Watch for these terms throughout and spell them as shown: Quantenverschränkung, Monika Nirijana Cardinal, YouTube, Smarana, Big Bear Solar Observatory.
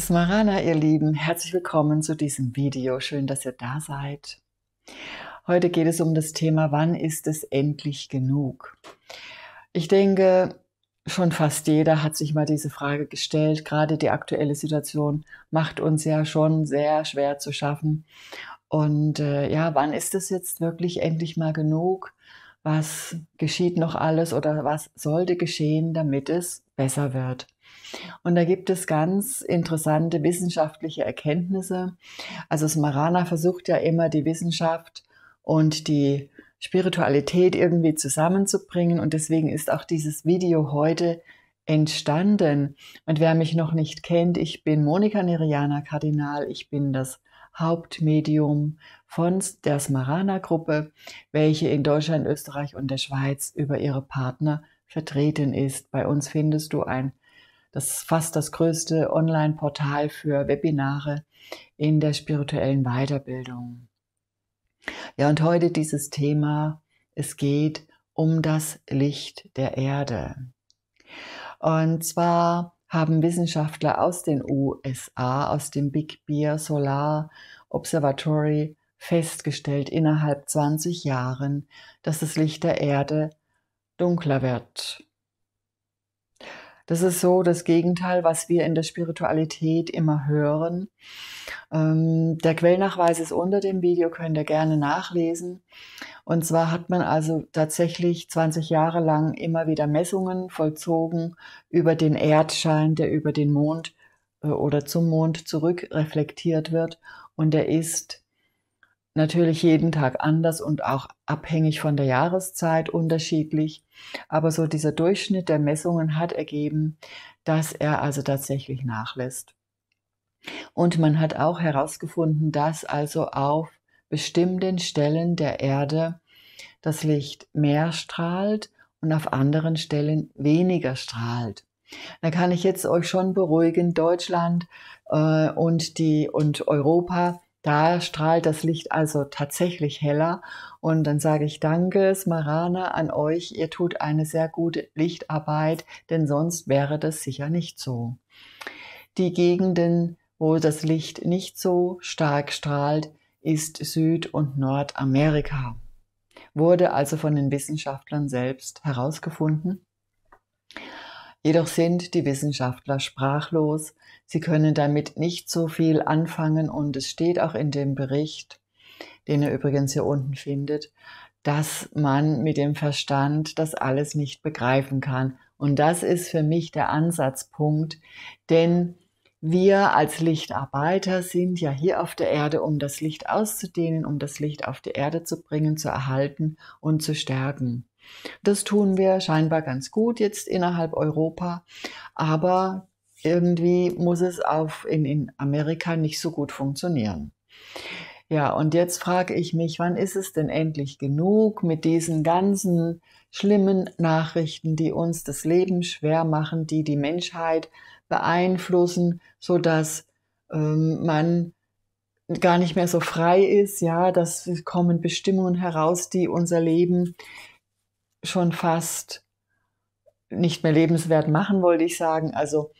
Smarana, ihr Lieben, herzlich willkommen zu diesem Video. Schön, dass ihr da seid. Heute geht es um das Thema, wann ist es endlich genug? Ich denke, schon fast jeder hat sich mal diese Frage gestellt. Gerade die aktuelle Situation macht uns ja schon sehr schwer zu schaffen. Und ja, wann ist es jetzt wirklich endlich mal genug? Was geschieht noch alles oder was sollte geschehen, damit es besser wird? Und da gibt es ganz interessante wissenschaftliche Erkenntnisse. Also Smarana versucht ja immer, die Wissenschaft und die Spiritualität irgendwie zusammenzubringen. Und deswegen ist auch dieses Video heute entstanden. Und wer mich noch nicht kennt, ich bin Monika Nirijana Cardinal. Ich bin das Hauptmedium von der Smarana-Gruppe, welche in Deutschland, Österreich und der Schweiz über ihre Partner vertreten ist. Bei uns findest du das fast das größte Online-Portal für Webinare in der spirituellen Weiterbildung. Ja, und heute dieses Thema, es geht um das Licht der Erde. Und zwar haben Wissenschaftler aus den USA, aus dem Big Bear Solar Observatory, festgestellt innerhalb 20 Jahren, dass das Licht der Erde dunkler wird. Das ist so das Gegenteil, was wir in der Spiritualität immer hören. Der Quellnachweis ist unter dem Video, könnt ihr gerne nachlesen. Und zwar hat man also tatsächlich 20 Jahre lang immer wieder Messungen vollzogen über den Erdschein, der über den Mond oder zum Mond zurück reflektiert wird. Und der ist natürlich jeden Tag anders und auch abhängig von der Jahreszeit unterschiedlich. Aber so dieser Durchschnitt der Messungen hat ergeben, dass er also tatsächlich nachlässt. Und man hat auch herausgefunden, dass also auf bestimmten Stellen der Erde das Licht mehr strahlt und auf anderen Stellen weniger strahlt. Da kann ich jetzt euch schon beruhigen, Deutschland und Europa, da strahlt das Licht also tatsächlich heller. Und dann sage ich danke, Smarana, an euch. Ihr tut eine sehr gute Lichtarbeit, denn sonst wäre das sicher nicht so. Die Gegenden, wo das Licht nicht so stark strahlt, ist Süd- und Nordamerika. Wurde also von den Wissenschaftlern selbst herausgefunden. Jedoch sind die Wissenschaftler sprachlos. Sie können damit nicht so viel anfangen und es steht auch in dem Bericht, den ihr übrigens hier unten findet, dass man mit dem Verstand das alles nicht begreifen kann. Und das ist für mich der Ansatzpunkt, denn wir als Lichtarbeiter sind ja hier auf der Erde, um das Licht auszudehnen, um das Licht auf die Erde zu bringen, zu erhalten und zu stärken. Das tun wir scheinbar ganz gut jetzt innerhalb Europa, aber irgendwie muss es in Amerika nicht so gut funktionieren. Ja, und jetzt frage ich mich, wann ist es denn endlich genug mit diesen ganzen schlimmen Nachrichten, die uns das Leben schwer machen, die die Menschheit beeinflussen, sodass man gar nicht mehr so frei ist. Ja, das kommen Bestimmungen heraus, die unser Leben schon fast nicht mehr lebenswert machen, wollte ich sagen. Also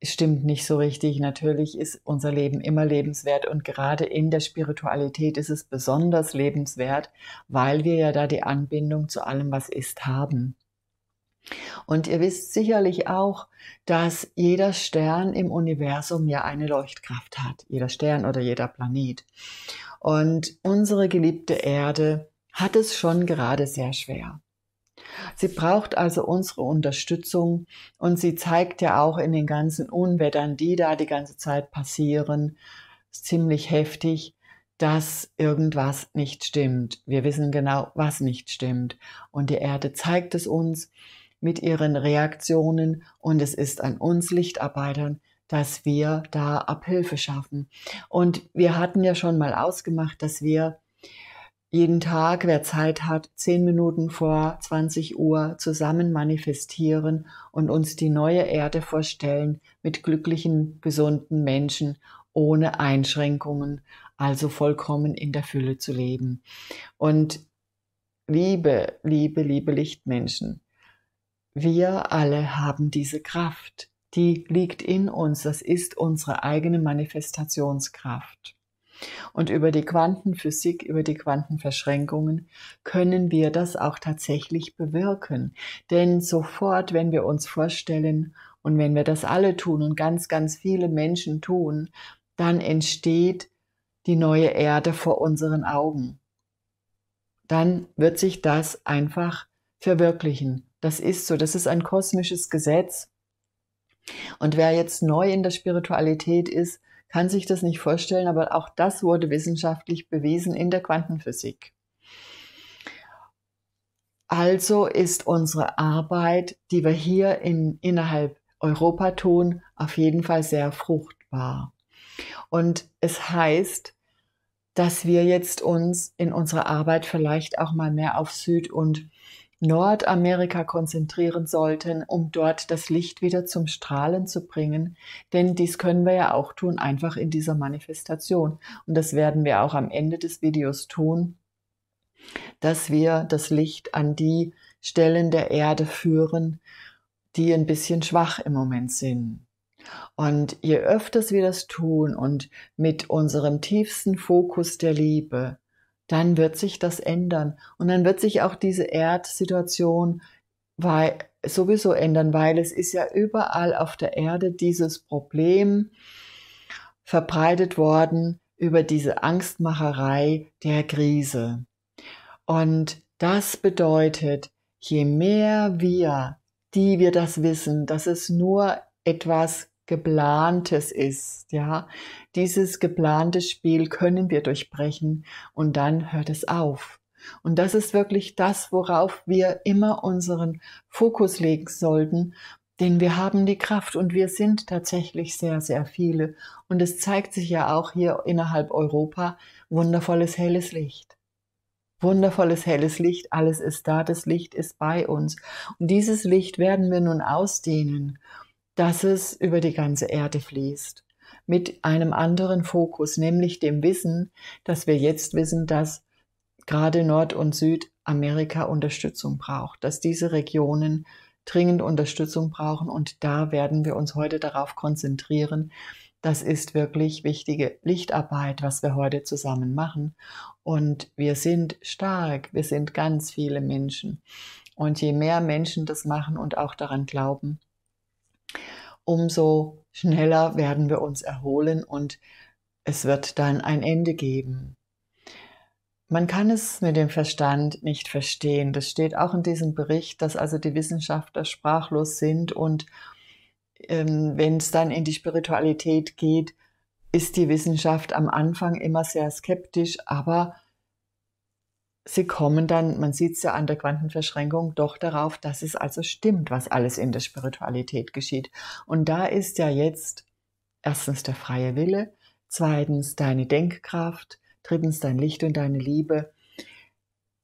es stimmt nicht so richtig. Natürlich ist unser Leben immer lebenswert und gerade in der Spiritualität ist es besonders lebenswert, weil wir ja da die Anbindung zu allem, was ist, haben. Und ihr wisst sicherlich auch, dass jeder Stern im Universum ja eine Leuchtkraft hat. Jeder Stern oder jeder Planet. Und unsere geliebte Erde hat es schon gerade sehr schwer. Sie braucht also unsere Unterstützung und sie zeigt ja auch in den ganzen Unwettern, die da die ganze Zeit passieren, ziemlich heftig, dass irgendwas nicht stimmt. Wir wissen genau, was nicht stimmt. Und die Erde zeigt es uns mit ihren Reaktionen und es ist an uns Lichtarbeitern, dass wir da Abhilfe schaffen. Und wir hatten ja schon mal ausgemacht, dass wir jeden Tag, wer Zeit hat, 10 Minuten vor 20 Uhr zusammen manifestieren und uns die neue Erde vorstellen mit glücklichen, gesunden Menschen ohne Einschränkungen, also vollkommen in der Fülle zu leben. Und liebe, liebe, liebe Lichtmenschen, wir alle haben diese Kraft. die liegt in uns, das ist unsere eigene Manifestationskraft. Und über die Quantenphysik, über die Quantenverschränkungen können wir das auch tatsächlich bewirken. Denn sofort, wenn wir uns vorstellen und wenn wir das alle tun und ganz, ganz viele Menschen tun, dann entsteht die neue Erde vor unseren Augen. Dann wird sich das einfach verwirklichen. Das ist so, das ist ein kosmisches Gesetz. Und wer jetzt neu in der Spiritualität ist, kann sich das nicht vorstellen, aber auch das wurde wissenschaftlich bewiesen in der Quantenphysik. Also ist unsere Arbeit, die wir hier innerhalb Europa tun, auf jeden Fall sehr fruchtbar. Und es heißt, dass wir jetzt uns in unserer Arbeit vielleicht auch mal mehr auf Süd- und Nordamerika konzentrieren sollten, um dort das Licht wieder zum Strahlen zu bringen, denn dies können wir ja auch tun, einfach in dieser Manifestation. Und das werden wir auch am Ende des Videos tun, dass wir das Licht an die Stellen der Erde führen, die ein bisschen schwach im Moment sind. Und je öfters wir das tun und mit unserem tiefsten Fokus der Liebe, dann wird sich das ändern. Und dann wird sich auch diese Erdsituation sowieso ändern, weil es ist ja überall auf der Erde dieses Problem verbreitet worden über diese Angstmacherei der Krise. Und das bedeutet, je mehr wir, die wir das wissen, dass es nur etwas Geplantes ist, ja, dieses geplante Spiel können wir durchbrechen und dann hört es auf. Und das ist wirklich das, worauf wir immer unseren Fokus legen sollten, denn wir haben die Kraft und wir sind tatsächlich sehr, sehr viele. Und es zeigt sich ja auch hier innerhalb Europa wundervolles helles Licht. Wundervolles helles Licht, alles ist da, das Licht ist bei uns. Und dieses Licht werden wir nun ausdehnen, dass es über die ganze Erde fließt, mit einem anderen Fokus, nämlich dem Wissen, dass wir jetzt wissen, dass gerade Nord- und Südamerika Unterstützung braucht, dass diese Regionen dringend Unterstützung brauchen und da werden wir uns heute darauf konzentrieren. Das ist wirklich wichtige Lichtarbeit, was wir heute zusammen machen und wir sind stark, wir sind ganz viele Menschen und je mehr Menschen das machen und auch daran glauben, umso schneller werden wir uns erholen und es wird dann ein Ende geben. Man kann es mit dem Verstand nicht verstehen. Das steht auch in diesem Bericht, dass also die Wissenschaftler sprachlos sind und wenn es dann in die Spiritualität geht, ist die Wissenschaft am Anfang immer sehr skeptisch, aber sie kommen dann, man sieht es ja an der Quantenverschränkung, doch darauf, dass es also stimmt, was alles in der Spiritualität geschieht. Und da ist ja jetzt erstens der freie Wille, zweitens deine Denkkraft, drittens dein Licht und deine Liebe.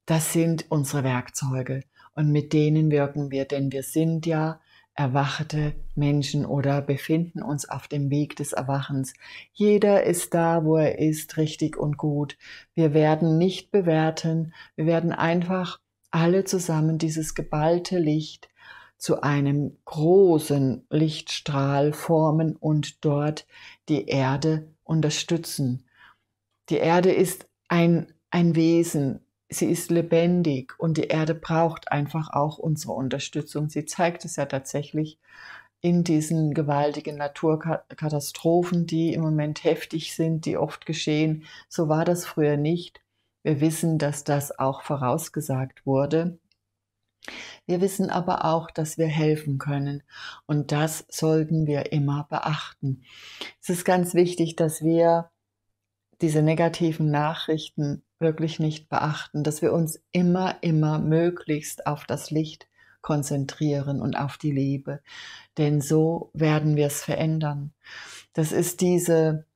Das sind unsere Werkzeuge und mit denen wirken wir, denn wir sind ja erwachte Menschen oder befinden uns auf dem Weg des Erwachens. Jeder ist da, wo er ist, richtig und gut. Wir werden nicht bewerten, wir werden einfach alle zusammen dieses geballte Licht zu einem großen Lichtstrahl formen und dort die Erde unterstützen. Die Erde ist ein Wesen, sie ist lebendig und die Erde braucht einfach auch unsere Unterstützung. Sie zeigt es ja tatsächlich in diesen gewaltigen Naturkatastrophen, die im Moment heftig sind, die oft geschehen. So war das früher nicht. Wir wissen, dass das auch vorausgesagt wurde. Wir wissen aber auch, dass wir helfen können und das sollten wir immer beachten. Es ist ganz wichtig, dass wir diese negativen Nachrichten wirklich nicht beachten, dass wir uns immer, immer möglichst auf das Licht konzentrieren und auf die Liebe, denn so werden wir es verändern. Das ist diese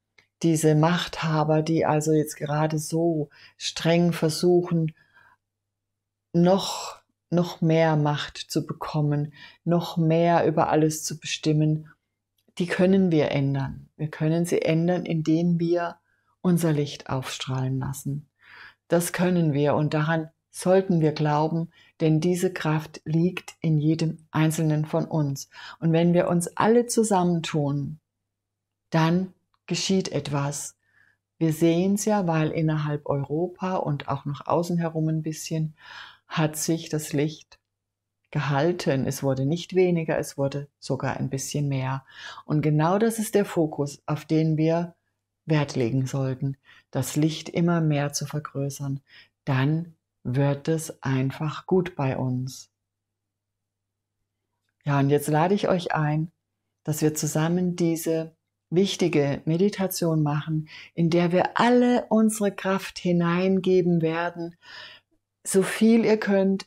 Machthaber, die also jetzt gerade so streng versuchen, noch mehr Macht zu bekommen, noch mehr über alles zu bestimmen, die können wir ändern. Wir können sie ändern, indem wir unser Licht aufstrahlen lassen. Das können wir und daran sollten wir glauben, denn diese Kraft liegt in jedem Einzelnen von uns. Und wenn wir uns alle zusammentun, dann geschieht etwas. Wir sehen es ja, weil innerhalb Europa und auch nach außen herum ein bisschen hat sich das Licht gehalten. Es wurde nicht weniger, es wurde sogar ein bisschen mehr. Und genau das ist der Fokus, auf den wir Wert legen sollten, das Licht immer mehr zu vergrößern. Dann wird es einfach gut bei uns. Ja, und jetzt lade ich euch ein, dass wir zusammen diese wichtige Meditation machen, in der wir alle unsere Kraft hineingeben werden, so viel ihr könnt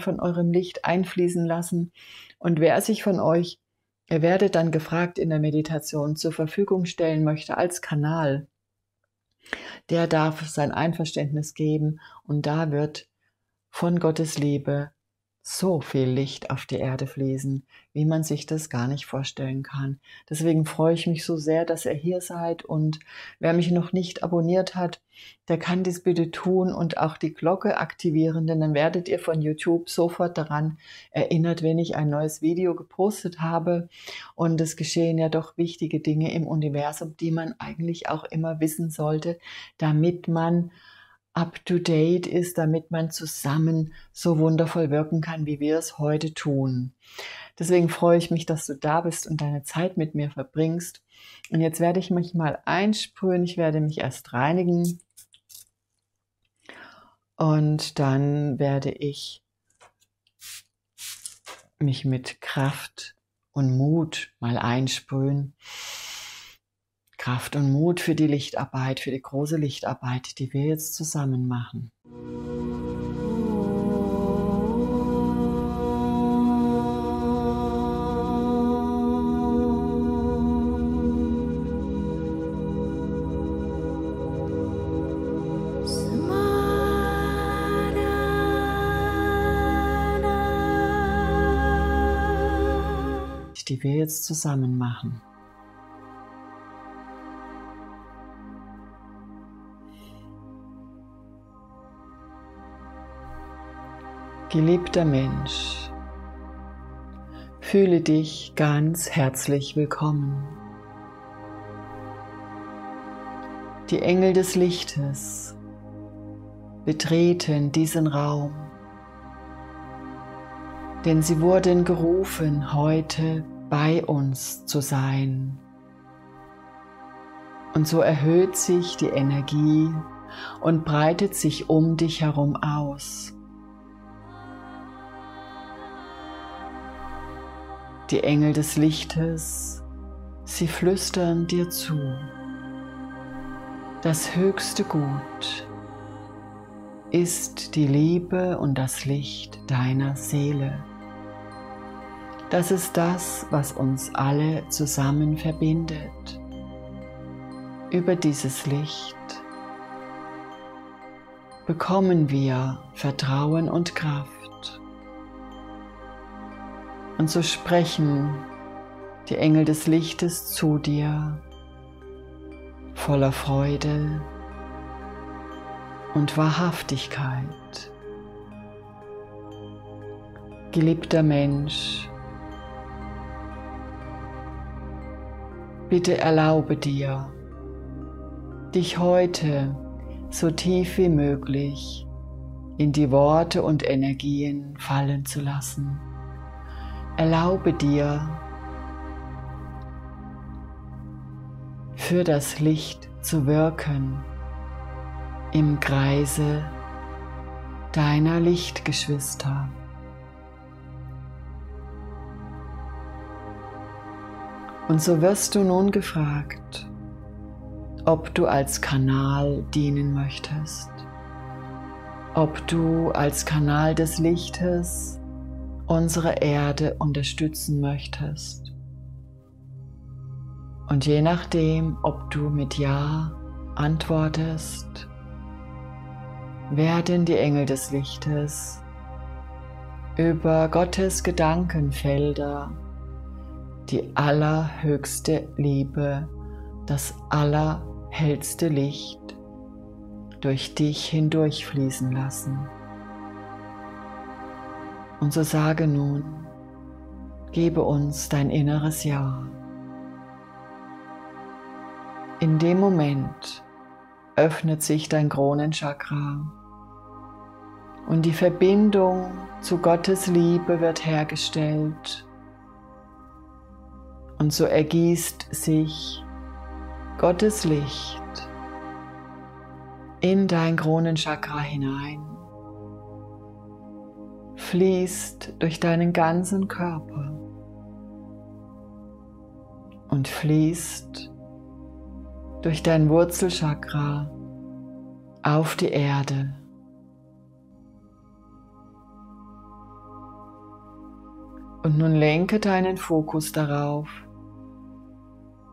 von eurem Licht einfließen lassen. Und wer sich von euch, ihr werdet dann gefragt, in der Meditation zur Verfügung stellen möchte als Kanal, der darf sein Einverständnis geben, und da wird von Gottes Liebe so viel Licht auf die Erde fließen, wie man sich das gar nicht vorstellen kann. Deswegen freue ich mich so sehr, dass ihr hier seid, und wer mich noch nicht abonniert hat, der kann dies bitte tun und auch die Glocke aktivieren, denn dann werdet ihr von YouTube sofort daran erinnert, wenn ich ein neues Video gepostet habe. Und es geschehen ja doch wichtige Dinge im Universum, die man eigentlich auch immer wissen sollte, damit man up-to-date ist, damit man zusammen so wundervoll wirken kann, wie wir es heute tun. Deswegen freue ich mich, dass du da bist und deine Zeit mit mir verbringst. Und jetzt werde ich mich mal einsprühen. Ich werde mich erst reinigen und dann werde ich mich mit Kraft und Mut mal einsprühen. Kraft und Mut für die Lichtarbeit, für die große Lichtarbeit, die wir jetzt zusammen machen. Die wir jetzt zusammen machen. Geliebter Mensch, fühle dich ganz herzlich willkommen. Die Engel des Lichtes betreten diesen Raum, denn sie wurden gerufen, heute bei uns zu sein. Und so erhöht sich die Energie und breitet sich um dich herum aus. Die Engel des Lichtes, sie flüstern dir zu, das höchste Gut ist die Liebe und das Licht deiner Seele. Das ist das, was uns alle zusammen verbindet. Über dieses Licht bekommen wir Vertrauen und Kraft. Und so sprechen die Engel des Lichtes zu dir, voller Freude und Wahrhaftigkeit. Geliebter Mensch, bitte erlaube dir, dich heute so tief wie möglich in die Worte und Energien fallen zu lassen. Erlaube dir, für das Licht zu wirken, im Kreise deiner Lichtgeschwister. Und so wirst du nun gefragt, ob du als Kanal dienen möchtest, ob du als Kanal des Lichtes unsere Erde unterstützen möchtest. Und je nachdem, ob du mit Ja antwortest, werden die Engel des Lichtes über Gottes Gedankenfelder die allerhöchste Liebe, das allerhellste Licht durch dich hindurchfließen lassen. Und so sage nun, gebe uns dein inneres Ja. In dem Moment öffnet sich dein Kronenchakra und die Verbindung zu Gottes Liebe wird hergestellt. Und so ergießt sich Gottes Licht in dein Kronenchakra hinein, fließt durch deinen ganzen Körper und fließt durch dein Wurzelchakra auf die Erde. Und nun lenke deinen Fokus darauf,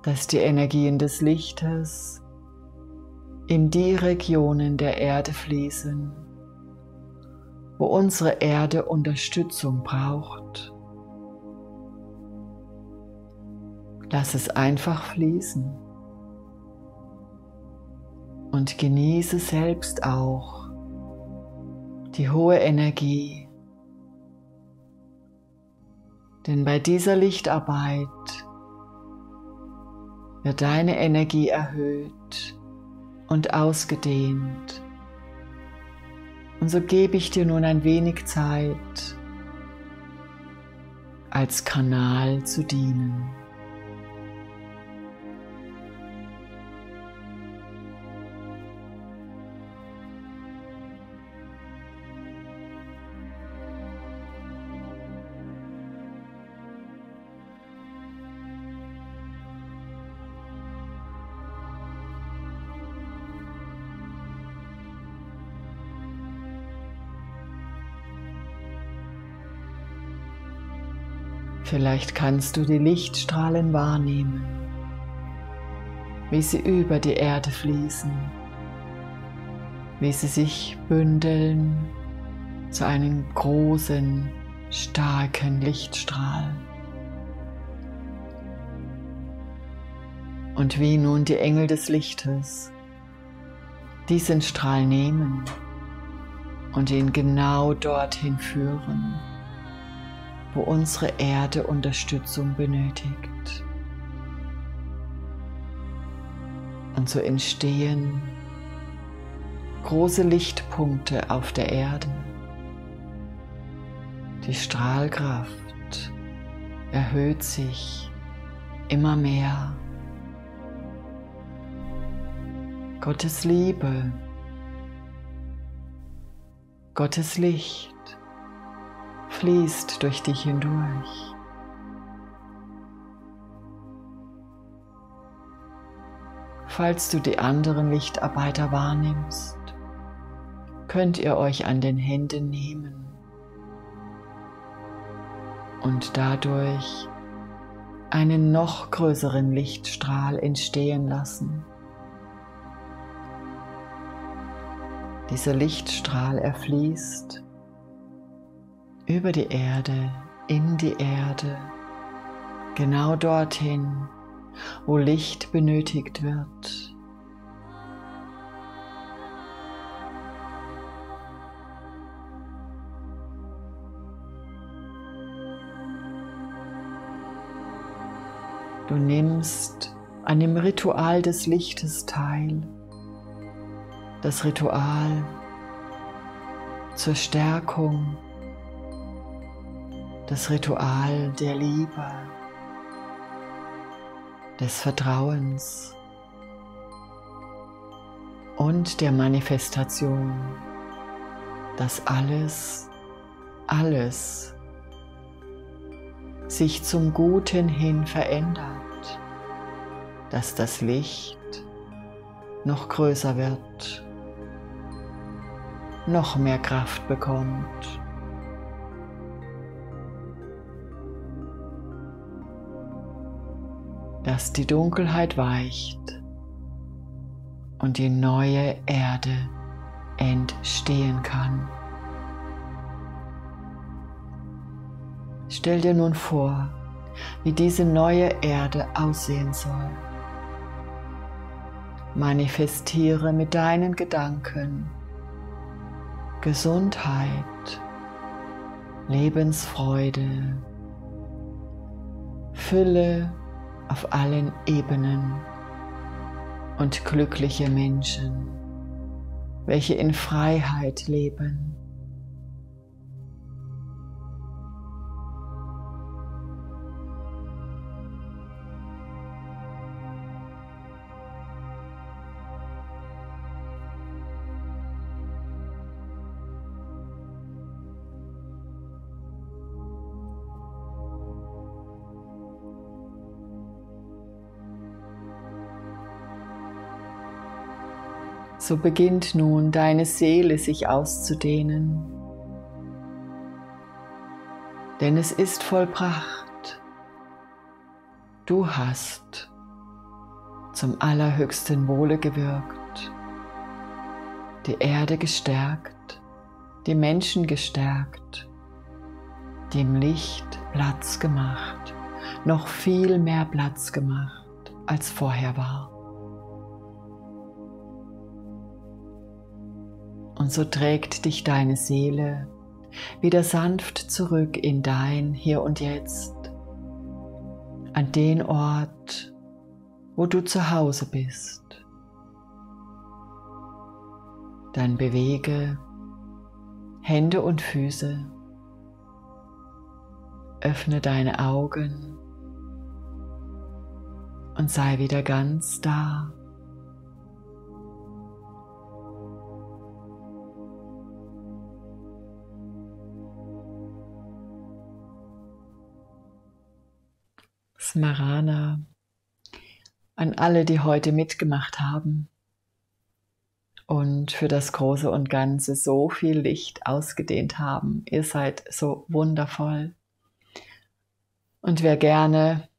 dass die Energien des Lichtes in die Regionen der Erde fließen, wo unsere Erde Unterstützung braucht. Lass es einfach fließen und genieße selbst auch die hohe Energie, denn bei dieser Lichtarbeit wird deine Energie erhöht und ausgedehnt. Und so gebe ich dir nun ein wenig Zeit, als Kanal zu dienen. Vielleicht kannst du die Lichtstrahlen wahrnehmen, wie sie über die Erde fließen, wie sie sich bündeln zu einem großen, starken Lichtstrahl. Und wie nun die Engel des Lichtes diesen Strahl nehmen und ihn genau dorthin führen, wo unsere Erde Unterstützung benötigt. Und so entstehen große Lichtpunkte auf der Erde. Die Strahlkraft erhöht sich immer mehr. Gottes Liebe, Gottes Licht fließt durch dich hindurch. Falls du die anderen Lichtarbeiter wahrnimmst, könnt ihr euch an den Händen nehmen und dadurch einen noch größeren Lichtstrahl entstehen lassen. Dieser Lichtstrahl erfließt über die Erde, in die Erde, genau dorthin, wo Licht benötigt wird. Du nimmst an dem Ritual des Lichtes teil, das Ritual zur Stärkung, das Ritual der Liebe, des Vertrauens und der Manifestation, dass alles sich zum Guten hin verändert, dass das Licht noch größer wird, noch mehr Kraft bekommt. Dass die Dunkelheit weicht und die neue Erde entstehen kann. Stell dir nun vor, wie diese neue Erde aussehen soll. Manifestiere mit deinen Gedanken Gesundheit, Lebensfreude, Fülle auf allen Ebenen und glückliche Menschen, welche in Freiheit leben. So beginnt nun deine Seele sich auszudehnen, denn es ist vollbracht. Du hast zum allerhöchsten Wohle gewirkt, die Erde gestärkt, die Menschen gestärkt, dem Licht Platz gemacht, noch viel mehr Platz gemacht, als vorher war. Und so trägt dich deine Seele wieder sanft zurück in dein Hier und Jetzt, an den Ort, wo du zu Hause bist. Dann bewege Hände und Füße, öffne deine Augen und sei wieder ganz da. Smarana an alle, die heute mitgemacht haben und für das Große und Ganze so viel Licht ausgedehnt haben. Ihr seid so wundervoll. Und wer gerne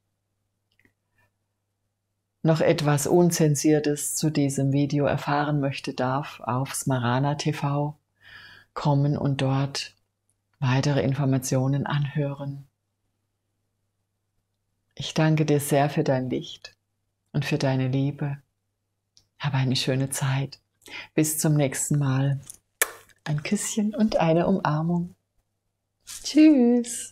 noch etwas Unzensiertes zu diesem Video erfahren möchte, darf auf Smarana TV kommen und dort weitere Informationen anhören. Ich danke dir sehr für dein Licht und für deine Liebe. Habe eine schöne Zeit. Bis zum nächsten Mal. Ein Küsschen und eine Umarmung. Tschüss.